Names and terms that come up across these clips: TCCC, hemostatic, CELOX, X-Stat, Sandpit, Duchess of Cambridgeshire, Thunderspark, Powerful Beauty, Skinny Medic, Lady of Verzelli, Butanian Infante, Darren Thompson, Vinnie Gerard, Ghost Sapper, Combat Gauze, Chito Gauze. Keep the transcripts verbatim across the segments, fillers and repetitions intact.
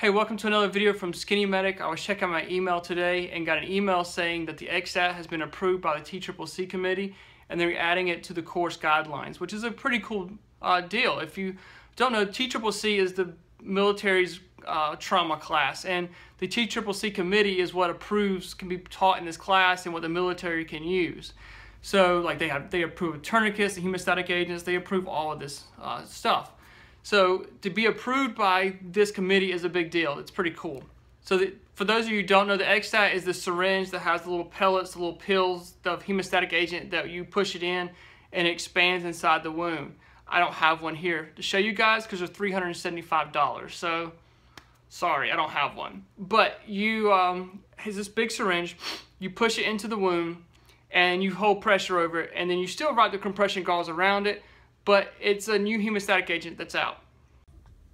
Hey, welcome to another video from Skinny Medic. I was checking my email today and got an email saying that the X STAT has been approved by the T C C C committee and they're adding it to the course guidelines, which is a pretty cool uh, deal. If you don't know, T C C C is the military's uh, trauma class, and the T C C C committee is what approves can be taught in this class and what the military can use. So like they, have, they approve tourniquets, the hemostatic agents, they approve all of this uh, stuff. So to be approved by this committee is a big deal. It's pretty cool. So the, for those of you who don't know, the X STAT is the syringe that has the little pellets, the little pills, the hemostatic agent that you push it in and it expands inside the wound. I don't have one here to show you guys because they're three hundred seventy-five dollars. So sorry, I don't have one. But you, um, has this big syringe, you push it into the wound and you hold pressure over it, and then you still wrap the compression gauze around it. But it's a new hemostatic agent that's out.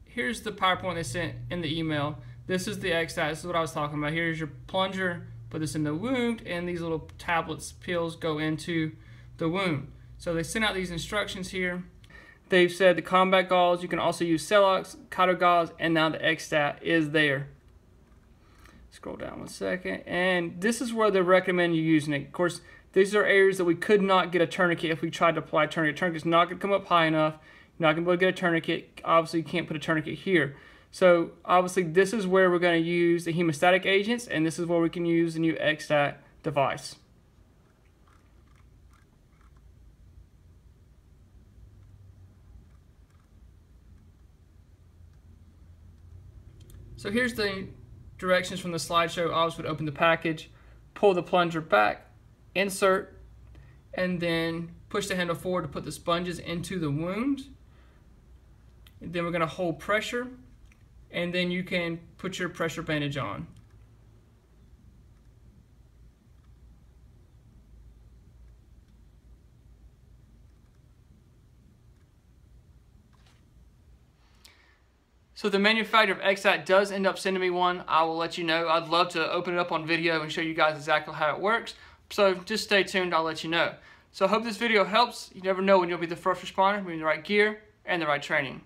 Here's the PowerPoint they sent in the email. This is the X STAT, this is what I was talking about. Here's your plunger, put this in the wound, and these little tablets, pills go into the wound. So they sent out these instructions here. They've said the Combat Gauze, you can also use CELOX, Chito Gauze, and now the X STAT is there. Scroll down one second, and this is where they recommend you using it. Of course, these are areas that we could not get a tourniquet if we tried to apply a tourniquet. A tourniquet's not going to come up high enough. You're not going to be able to get a tourniquet. Obviously, you can't put a tourniquet here. So, obviously, this is where we're going to use the hemostatic agents, and this is where we can use the new X STAT device. So, here's the directions from the slideshow. I would open the package, pull the plunger back, insert, and then push the handle forward to put the sponges into the wound. And then we're going to hold pressure, and then you can put your pressure bandage on. So the manufacturer of X STAT does end up sending me one. I will let you know. I'd love to open it up on video and show you guys exactly how it works. So just stay tuned, I'll let you know. So I hope this video helps. You never know when you'll be the first responder, wearing the right gear and the right training.